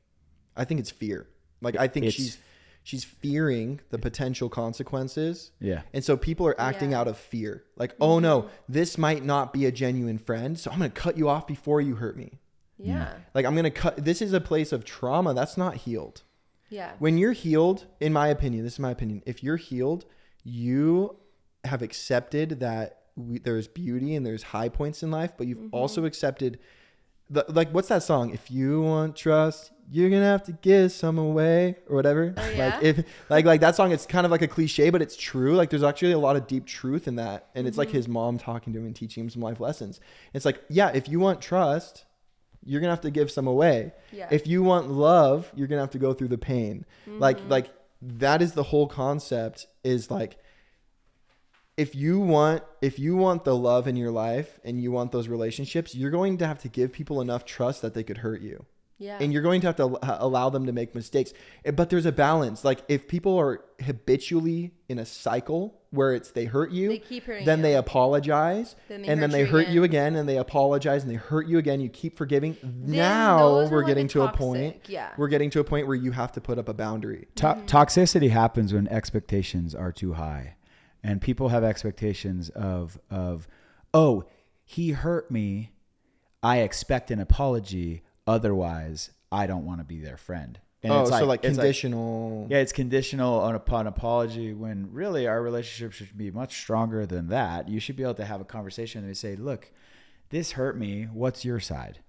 I think it's fear. Like, I think it's, she's she's fearing the potential consequences. Yeah. And so people are acting yeah. out of fear. Like, oh no, this might not be a genuine friend, so I'm going to cut you off before you hurt me. Yeah. Like, I'm going to cut. This is a place of trauma that's not healed. Yeah. When you're healed, in my opinion, this is my opinion. If you're healed, you have accepted that we, there's beauty and there's high points in life, but you've mm-hmm. also accepted the, like, what's that song? If you want trust, you're going to have to give some away or whatever. Oh, yeah? Like, if like, like that song, it's kind of like a cliche, but it's true. Like, there's actually a lot of deep truth in that. And it's mm-hmm. like his mom talking to him and teaching him some life lessons. It's like, yeah, if you want trust, you're going to have to give some away. Yeah. If you want love, you're going to have to go through the pain. Mm-hmm. Like, like that is the whole concept, is like, if you want, if you want the love in your life and you want those relationships, you're going to have to give people enough trust that they could hurt you. Yeah. And you're going to have to allow them to make mistakes. But there's a balance. Like, if people are habitually in a cycle where it's they hurt you, they keep hurting then you. They apologize, then they and then they hurt again. you again, and they apologize and they hurt you again. You keep forgiving. Then now we're getting like to toxic. a point. Yeah. We're getting to a point where you have to put up a boundary. To mm-hmm. Toxicity happens when expectations are too high, and people have expectations of, of, oh, he hurt me, I expect an apology. Otherwise, I don't want to be their friend. And oh, it's like, so like conditional. Like, yeah, it's conditional on upon apology, when really our relationship should be much stronger than that. You should be able to have a conversation and say, look, this hurt me. What's your side?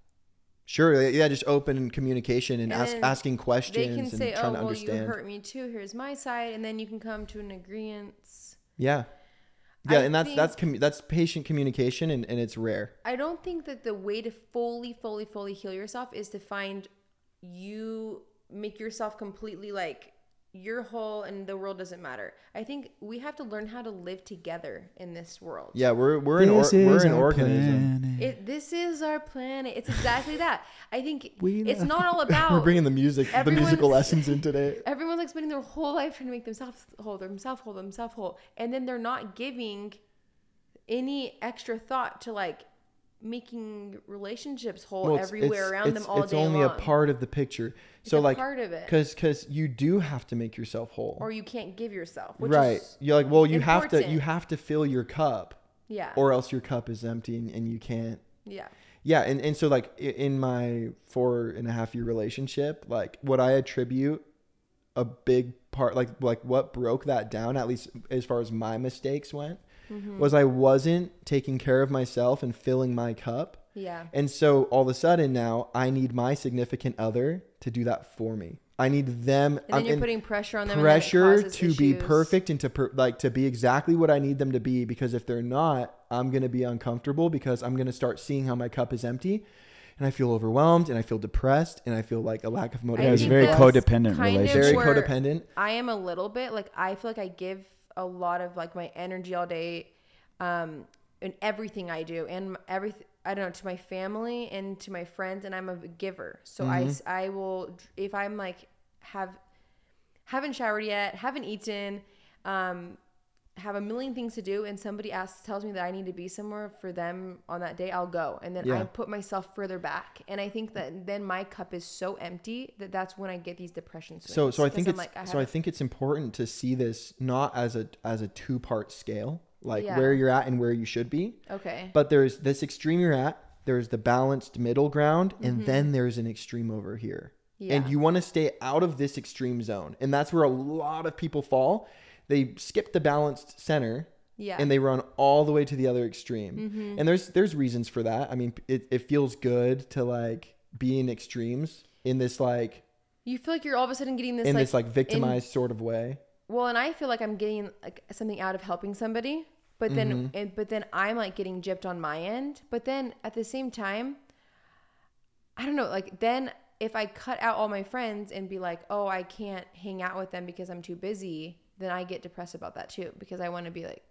Sure. Yeah, just open communication and, and ask, asking questions. They can say, and trying oh, to well, understand. You hurt me too. Here's my side. And then you can come to an agreement. Yeah. Yeah, I and that's that's commu that's patient communication, and, and it's rare. I don't think that the way to fully, fully, fully heal yourself is to find you, make yourself completely like you're whole and the world doesn't matter. I think we have to learn how to live together in this world. Yeah, we're we're this an or, we're an organism. It, this is our planet. It's exactly that. I think we it's not all about. We're bringing the music, the musical lessons in today. Everyone's like spending their whole life trying to make themselves whole, themselves whole, themselves whole, and then they're not giving any extra thought to like making relationships whole well, it's, everywhere it's, around it's, them all it's day only long. A part of the picture. It's so a like part of it, because because you do have to make yourself whole, or you can't give yourself, which right is you're like well you important. have to you have to fill your cup, yeah, or else your cup is empty and, and you can't. Yeah, yeah. And, and so like in my four and a half year relationship, like what I attribute a big part, like like what broke that down, at least as far as my mistakes went, Mm-hmm. was I wasn't taking care of myself and filling my cup. Yeah. And so all of a sudden now I need my significant other to do that for me. I need them. And then you're and putting pressure on them. Pressure to issues. be perfect and to per like to be exactly what I need them to be, because if they're not, I'm going to be uncomfortable, because I'm going to start seeing how my cup is empty. And I feel overwhelmed, and I feel depressed, and I feel like a lack of motivation. Yeah, it's a very codependent relationship. Very codependent. I am a little bit like, I feel like I give a lot of like my energy all day, um, and everything I do, and everything, I don't know, to my family and to my friends, and I'm a giver. So mm-hmm. I, I will, if I'm like, have, haven't showered yet, haven't eaten, um, have a million things to do, and somebody asks, tells me that I need to be somewhere for them on that day, I'll go. And then yeah. I put myself further back. And I think that then my cup is so empty that that's when I get these depression swings. So, so I think it's, like, I so I think it's important to see this not as a, as a two part scale, like yeah. where you're at and where you should be. Okay. But there's this extreme you're at, there's the balanced middle ground, and mm-hmm. then there's an extreme over here. Yeah. And you want to stay out of this extreme zone. And that's where a lot of people fall. They skip the balanced center, yeah, and they run all the way to the other extreme. Mm-hmm. And there's there's reasons for that. I mean, it, it feels good to like be in extremes in this like. You feel like you're all of a sudden getting this in like, this like victimized in, sort of way. Well, and I feel like I'm getting like something out of helping somebody, but then mm-hmm. and, but then I'm like getting gypped on my end. But then at the same time, I don't know. Like then if I cut out all my friends and be like, oh, I can't hang out with them because I'm too busy, then I get depressed about that too, because I want to be like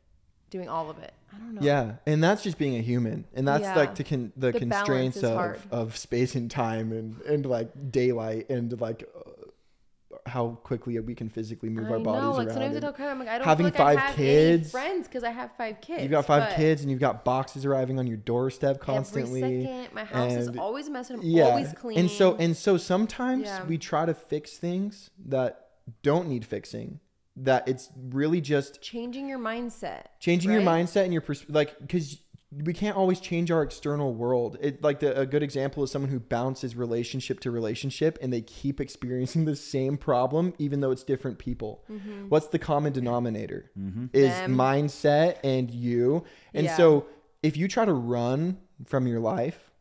doing all of it. I don't know. Yeah. And that's just being a human. And that's yeah. like the, con the, the constraints of, of space and time and, and like daylight and like uh, how quickly we can physically move I our know. bodies like around. Sometimes I tell Kyle, I'm like, I don't having like five I have kids, friends, because I have five kids. You've got five kids and you've got boxes arriving on your doorstep constantly. Every second. My house and is always messed up. I'm yeah. always cleaning. And so, and so sometimes yeah. we try to fix things that don't need fixing. That it's really just changing your mindset, changing right? your mindset and your pers like, because we can't always change our external world. It, like the, a good example is someone who bounces relationship to relationship and they keep experiencing the same problem, even though it's different people. Mm-hmm. What's the common denominator? Mm-hmm. Is Them. mindset and you. And yeah. so if you try to run from your life,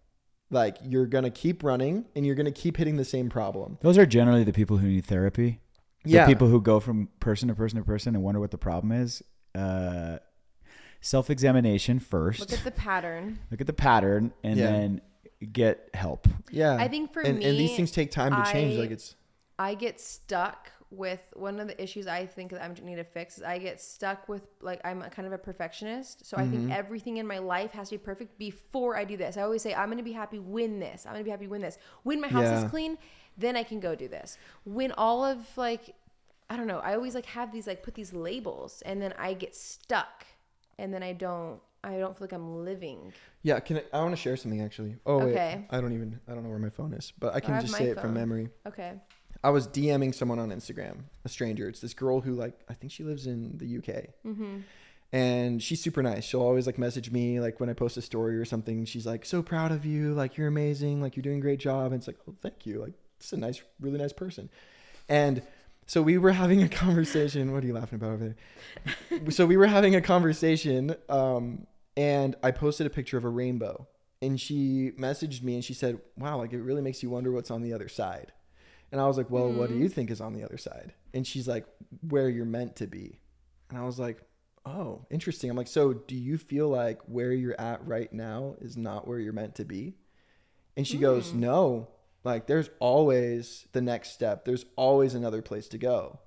like you're going to keep running and you're going to keep hitting the same problem. Those are generally the people who need therapy. The yeah. people who go from person to person to person and wonder what the problem is. Uh, Self-examination first. Look at the pattern. Look at the pattern and yeah. then get help. Yeah. I think for and, me. And these things take time to I, change. Like it's. I get stuck with one of the issues I think that I need to fix is I get stuck with, like, I'm a, kind of a perfectionist. So mm-hmm. I think everything in my life has to be perfect before I do this. I always say, I'm going to be happy when this. I'm going to be happy when this. When my house yeah. is clean, then I can go do this. When all of, like, I don't know. I always like have these, like, put these labels and then I get stuck. And then I don't, I don't feel like I'm living. Yeah. Can I, I want to share something actually. Oh, okay. Wait, I don't even, I don't know where my phone is, but I can I just say phone. it from memory. Okay. I was DMing someone on Instagram, a stranger. It's this girl who, like, I think she lives in the U K mm-hmm. and she's super nice. She'll always, like, message me. Like when I post a story or something, she's like, so proud of you. Like, you're amazing. Like, you're doing a great job. And it's like, oh, thank you. Like, this is a nice, really nice person. And so we were having a conversation. What are you laughing about over there? So we were having a conversation um, and I posted a picture of a rainbow and she messaged me and she said, wow, like it really makes you wonder what's on the other side. And I was like, well, mm. what do you think is on the other side? And she's like, where you're meant to be. And I was like, oh, interesting. I'm like, so do you feel like where you're at right now is not where you're meant to be? And she mm. goes, no. Like, there's always the next step. There's always another place to go.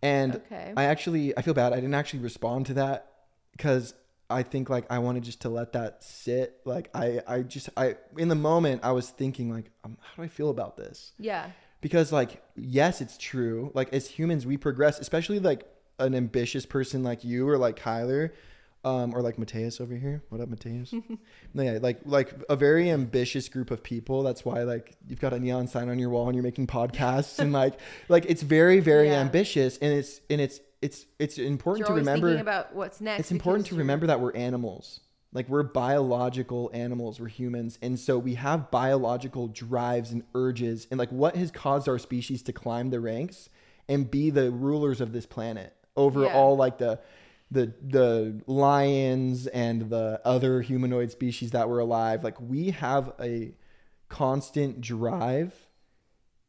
And okay. I actually, I feel bad. I didn't actually respond to that because I think, like, I wanted just to let that sit. Like, I, I just, I, in the moment, I was thinking, like, um, how do I feel about this? Yeah. Because, like, yes, it's true. Like, as humans, we progress, especially, like, an ambitious person like you or like Kyler. Um, or like Mateus over here. What up, Mateus? No, yeah, like like a very ambitious group of people. That's why, like, you've got a neon sign on your wall and you're making podcasts and like like it's very very yeah. ambitious and it's and it's it's it's important you're to remember thinking about what's next. It's important to remember that we're animals. Like, we're biological animals. We're humans, and so we have biological drives and urges. And like, what has caused our species to climb the ranks and be the rulers of this planet over yeah. all like the the the lions and the other humanoid species that were alive? Like, we have a constant drive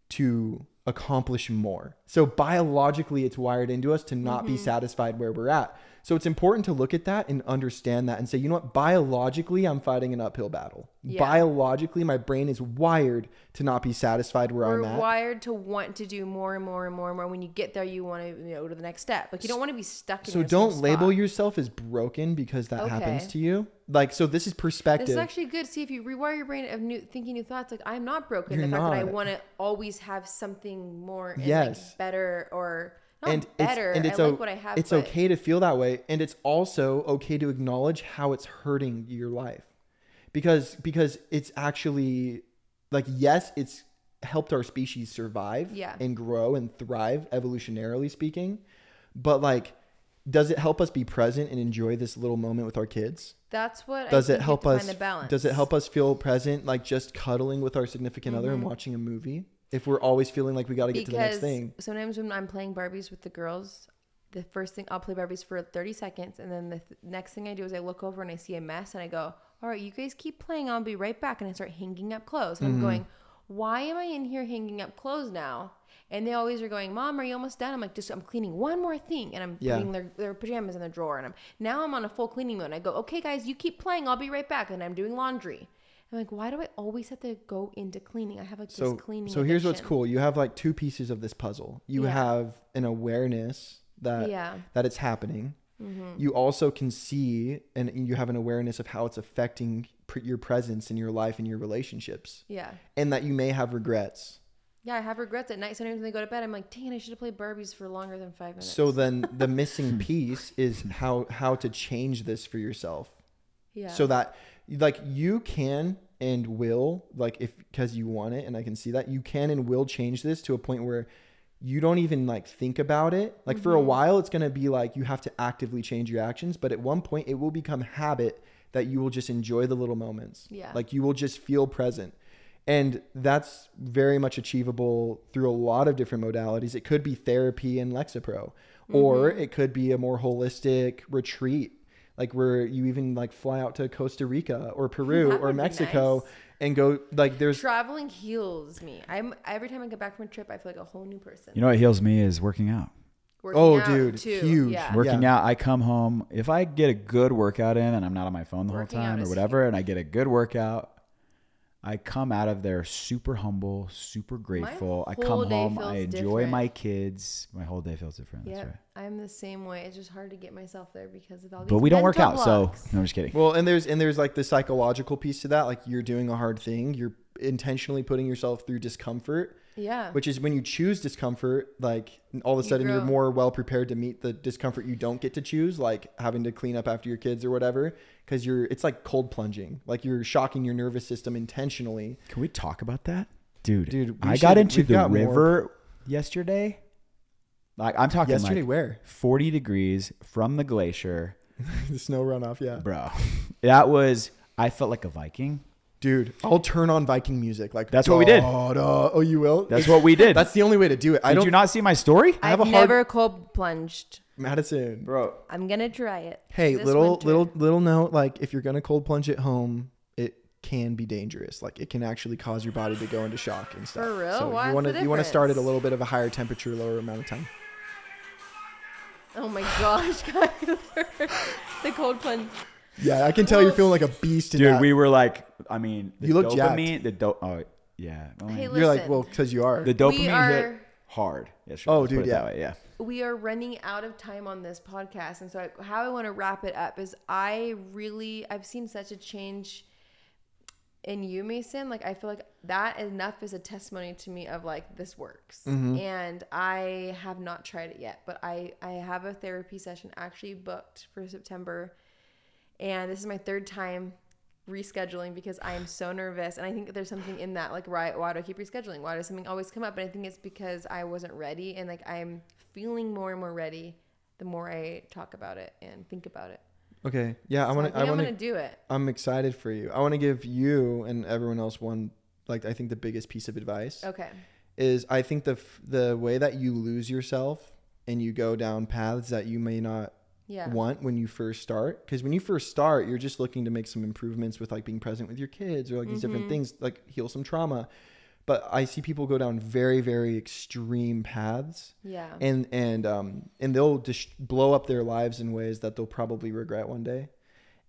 to accomplish more. So biologically, it's wired into us to not mm-hmm. be satisfied where we're at. So it's important to look at that and understand that and say, you know what, biologically, I'm fighting an uphill battle. Yeah. Biologically, my brain is wired to not be satisfied where We're I'm at. We're wired to want to do more and more and more and more. When you get there, you want to, you know, go to the next step. Like, you don't want to be stuck in so this don't label spot. yourself as broken because that okay. happens to you. Like, so this is perspective. This is actually good. See, if you rewire your brain of new thinking, new thoughts, like, I'm not broken. You're the fact not. that I want to always have something more and yes. like better or... Not and better. It's, and it's, I like what I have, it's but... okay to feel that way. And it's also okay to acknowledge how it's hurting your life, because, because it's actually, like, yes, it's helped our species survive yeah. and grow and thrive, evolutionarily speaking. But, like, does it help us be present and enjoy this little moment with our kids? That's what does I it help us, does it help us feel present? Like, just cuddling with our significant mm-hmm. other and watching a movie? If we're always feeling like we got to get because to the next thing. Sometimes when I'm playing Barbies with the girls, the first thing I'll play Barbies for thirty seconds. And then the th next thing I do is I look over and I see a mess and I go, all right, you guys keep playing. I'll be right back. And I start hanging up clothes. And mm-hmm. I'm going, why am I in here hanging up clothes now? And they always are going, Mom, are you almost done? I'm like, just, I'm cleaning one more thing. And I'm yeah. putting their, their pajamas in the drawer. And I'm now I'm on a full cleaning mode. And I go, okay, guys, you keep playing. I'll be right back. And I'm doing laundry. I'm like, why do I always have to go into cleaning? I have, like, so, this cleaning So here's addiction. What's cool. You have, like, two pieces of this puzzle. You yeah. have an awareness that yeah. that it's happening. Mm-hmm. You also can see and you have an awareness of how it's affecting pr your presence in your life and your relationships. Yeah. And that you may have regrets. Yeah, I have regrets at night. Sometimes when they go to bed, I'm like, dang, I should have played Barbies for longer than five minutes. So then the missing piece is how, how to change this for yourself. Yeah. So that... Like, you can and will, like, if, because you want it, and I can see that, you can and will change this to a point where you don't even, like, think about it. Like, mm-hmm. for a while, it's going to be like you have to actively change your actions. But at one point, it will become habit that you will just enjoy the little moments. Yeah. Like you will just feel present. And that's very much achievable through a lot of different modalities. It could be therapy and Lexapro, mm-hmm. or it could be a more holistic retreat, like where you even like fly out to Costa Rica or Peru or Mexico nice. and go like there's traveling heals me. I'm every time I get back from a trip, I feel like a whole new person. You know what heals me is working out. Working oh, out dude, too. huge. Yeah. Working yeah. out. I come home. If I get a good workout in and I'm not on my phone the working whole time or whatever, huge. and I get a good workout, I come out of there super humble, super grateful. I come home, I enjoy different. my kids. My whole day feels different. Yep. That's right. I'm the same way. It's just hard to get myself there because of all these. But we don't work out, blocks. so no, I'm just kidding. Well, and there's and there's like the psychological piece to that. Like you're doing a hard thing. You're intentionally putting yourself through discomfort. Yeah. Which is when you choose discomfort, like all of a sudden you you're more well prepared to meet the discomfort you don't get to choose, like having to clean up after your kids or whatever. Because you're, it's like cold plunging. Like you're shocking your nervous system intentionally. Can we talk about that? Dude, Dude I should, got into the got river more. yesterday. Like I'm talking yesterday like where? forty degrees from the glacier. The snow runoff, yeah. Bro, that was, I felt like a Viking. Dude, I'll turn on Viking music. Like That's duh, what we did. Duh. Oh, you will? That's what we did. That's the only way to do it. I did don't, you not see my story? I have I've a hard... never cold plunged. Madison, bro, I'm gonna try it. Hey, little winter. little little note, like if you're gonna cold plunge at home, it can be dangerous. Like it can actually cause your body to go into shock and stuff. For real? So Why you want to you want to start at a little bit of a higher temperature, lower amount of time. Oh my gosh, Kyler, the cold plunge. Yeah, I can tell well, you're feeling like a beast. In dude, that. we were like, I mean, the you look dopamine. Jacked. The do oh yeah. Oh, hey, you're listen. like, well, because you are. The dopamine are... hit hard. Yeah, sure. Oh, Let's dude, put it yeah, that way. yeah. We are running out of time on this podcast. And so I, how I want to wrap it up is I really, I've seen such a change in you, Mason. Like, I feel like that enough is a testimony to me of like, this works. Mm-hmm. And I have not tried it yet, but I, I have a therapy session actually booked for September. And this is my third time rescheduling because I am so nervous. And I think there's something in that, like, right, why do I keep rescheduling? Why does something always come up? And I think it's because I wasn't ready. And like, I'm feeling more and more ready the more I talk about it and think about it. Okay. Yeah. So I want to, I want to do it. I'm excited for you. I want to give you and everyone else one, like, I think the biggest piece of advice. Okay. Is I think the, the way that you lose yourself and you go down paths that you may not Yeah. want when you first start, because when you first start you're just looking to make some improvements with like being present with your kids or like these mm-hmm. different things, like heal some trauma. But I see people go down very very extreme paths, yeah and and um and they'll just blow up their lives in ways that they'll probably regret one day.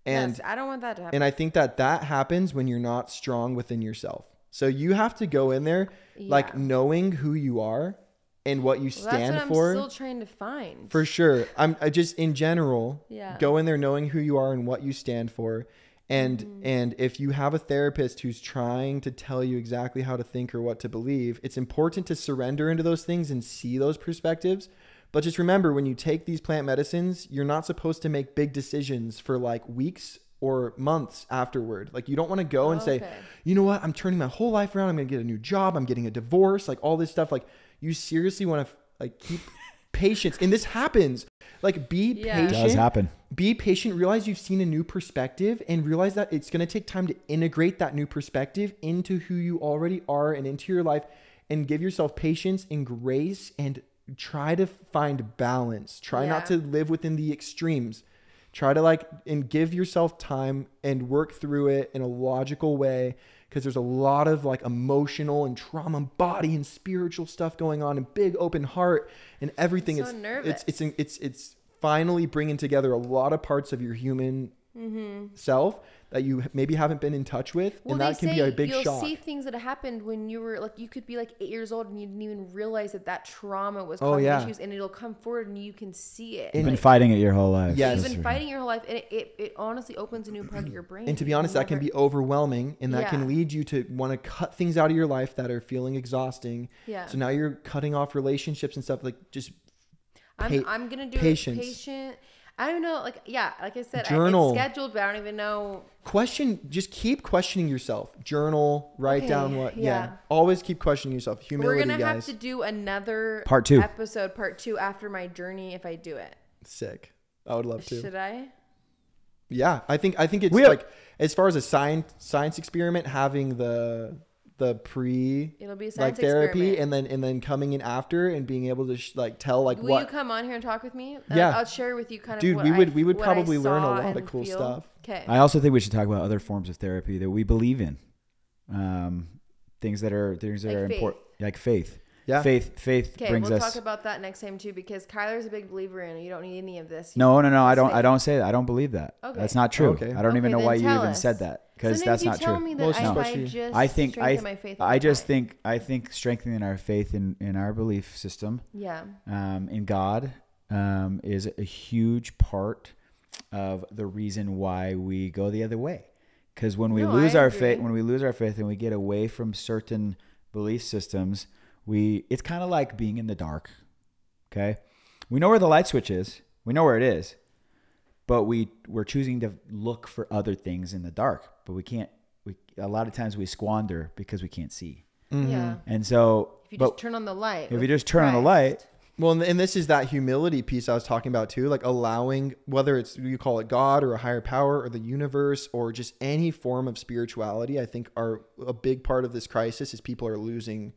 And yes, I don't want that to happen. And I think that that happens when you're not strong within yourself, so you have to go in there yeah. like knowing who you are and what you stand well, that's what for. I'm still trying to find. For sure. I'm I just in general, yeah. go in there knowing who you are and what you stand for. And mm-hmm. and if you have a therapist who's trying to tell you exactly how to think or what to believe, it's important to surrender into those things and see those perspectives. But just remember, when you take these plant medicines, you're not supposed to make big decisions for like weeks or months afterward. Like you don't want to go and okay. say, you know what? I'm turning my whole life around. I'm going to get a new job. I'm getting a divorce. Like all this stuff. Like you seriously want to like keep patience. And this happens. Like be yeah. patient. It does happen. Be patient. Realize you've seen a new perspective and realize that it's going to take time to integrate that new perspective into who you already are and into your life, and give yourself patience and grace and try to find balance. Try yeah. not to live within the extremes. Try to like, and give yourself time and work through it in a logical way. Because there's a lot of like emotional and trauma, body and spiritual stuff going on, and big open heart and everything. I'm so it's, nervous. It's, it's, it's, it's finally bringing together a lot of parts of your human mm-hmm. self that you maybe haven't been in touch with. Well, and that can be a big shock. You'll see things that happened when you were like, you could be like eight years old and you didn't even realize that that trauma was causing oh, yeah. issues, and it'll come forward and you can see it. You've been like, fighting it your whole life. Yes. You've been right. fighting your whole life. And it, it, it honestly opens a new part of your brain. And to be honest, that can be overwhelming, and that yeah. can lead you to want to cut things out of your life that are feeling exhausting. Yeah. So now you're cutting off relationships and stuff. Like just I'm, I'm going to do patience. It patient. I don't know. Like, yeah, like I said, journal. I, it's scheduled, but I don't even know. Question. Just keep questioning yourself. Journal, write okay, down what. Yeah. yeah. Always keep questioning yourself. Humility, guys. We're going to have to do another part two. episode, part two, after my journey if I do it. Sick. I would love to. Should I? Yeah, I think I think it's have, like as far as a science science experiment, having the the pre it'll be a science like therapy experiment. and then and then coming in after and being able to sh like tell like will what, you come on here and talk with me? Yeah, I'll, I'll share with you kind of dude. What we would I, we would probably learn a lot of cool feel. stuff. Okay. I also think we should talk about other forms of therapy that we believe in, um, things that are things that like are important, like faith. Yeah. Faith, faith okay, brings we'll us. We'll talk about that next time too, because Kyler's a big believer in it. You don't need any of this. You no, no, no. I don't. Faith. I don't say that. I don't believe that. Okay. That's not true. Okay. I don't okay, even know why you us. even said that, because so that's you not tell true. Me that well, I, no. just I think I. My faith I just mind. think I think strengthening our faith in in our belief system. Yeah. Um, in God, um, is a huge part of the reason why we go the other way, because when we no, lose I our agree. faith, when we lose our faith, and we get away from certain belief systems. We, it's kind of like being in the dark, okay? We know where the light switch is. We know where it is, but we, we're choosing to look for other things in the dark, but we can't, we, a lot of times we squander because we can't see. Mm-hmm. Yeah. And so, if you but, just turn on the light. If you just turn Christ. on the light. Well, and, and this is that humility piece I was talking about too, like allowing, whether it's, you call it God or a higher power or the universe or just any form of spirituality, I think are a big part of this crisis is people are losing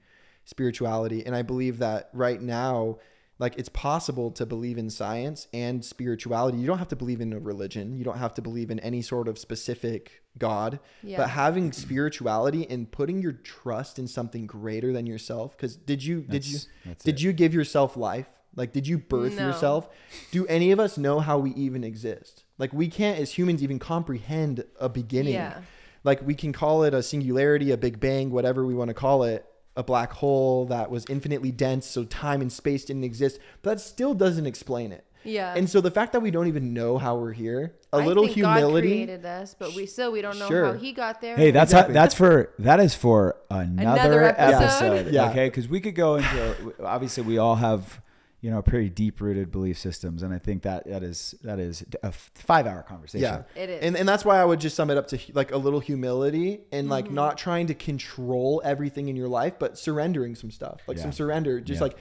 spirituality. And I believe that right now, like it's possible to believe in science and spirituality. You don't have to believe in a religion. You don't have to believe in any sort of specific God, yeah. but having spirituality and putting your trust in something greater than yourself. Cause did you, that's, did you, did it. you give yourself life? Like, did you birth no. yourself? Do any of us know how we even exist? Like we can't as humans even comprehend a beginning. Yeah. Like we can call it a singularity, a big bang, whatever we want to call it. A black hole that was infinitely dense, so time and space didn't exist, but that still doesn't explain it. Yeah. And so the fact that we don't even know how we're here, a I little think humility God created us, but we still we don't know sure. how he got there. Hey, that's exactly. how, that's for that is for another, another episode. episode. Yeah. Okay, because we could go into obviously we all have you know pretty deep rooted belief systems, and I think that that is that is a five hour conversation. Yeah, it is, and and that's why I would just sum it up to like a little humility and like mm-hmm. not trying to control everything in your life, but surrendering some stuff, like yeah. some surrender, just yeah. like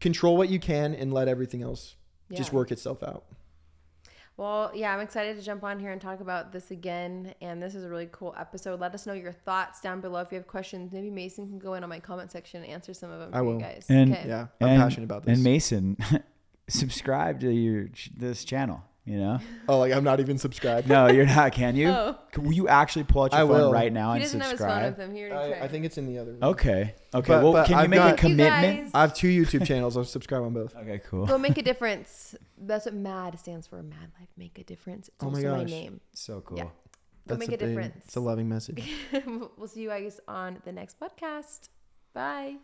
control what you can and let everything else yeah. just work itself out. Well, yeah, I'm excited to jump on here and talk about this again. And this is a really cool episode. Let us know your thoughts down below. If you have questions, maybe Mason can go in on my comment section and answer some of them I for will. you guys. And, okay. Yeah, I'm and, passionate about this. And Mason, subscribe to your this channel, you know? Oh, like I'm not even subscribed. No, you're not, can you? Oh. Will you actually pull out your I phone will. right now he and subscribe? Have his phone with him. I, I think it's in the other room. Okay. Okay, but, well, but can I've you make got, a commitment? Guys. I have two YouTube channels. I'll subscribe on both. Okay, cool. Go make a difference. That's what MAD stands for. Mad Life, make a difference. It's oh also my, gosh. my name. So cool. Yeah. Go That's make a thing. difference. It's a loving message. We'll see you guys on the next podcast. Bye.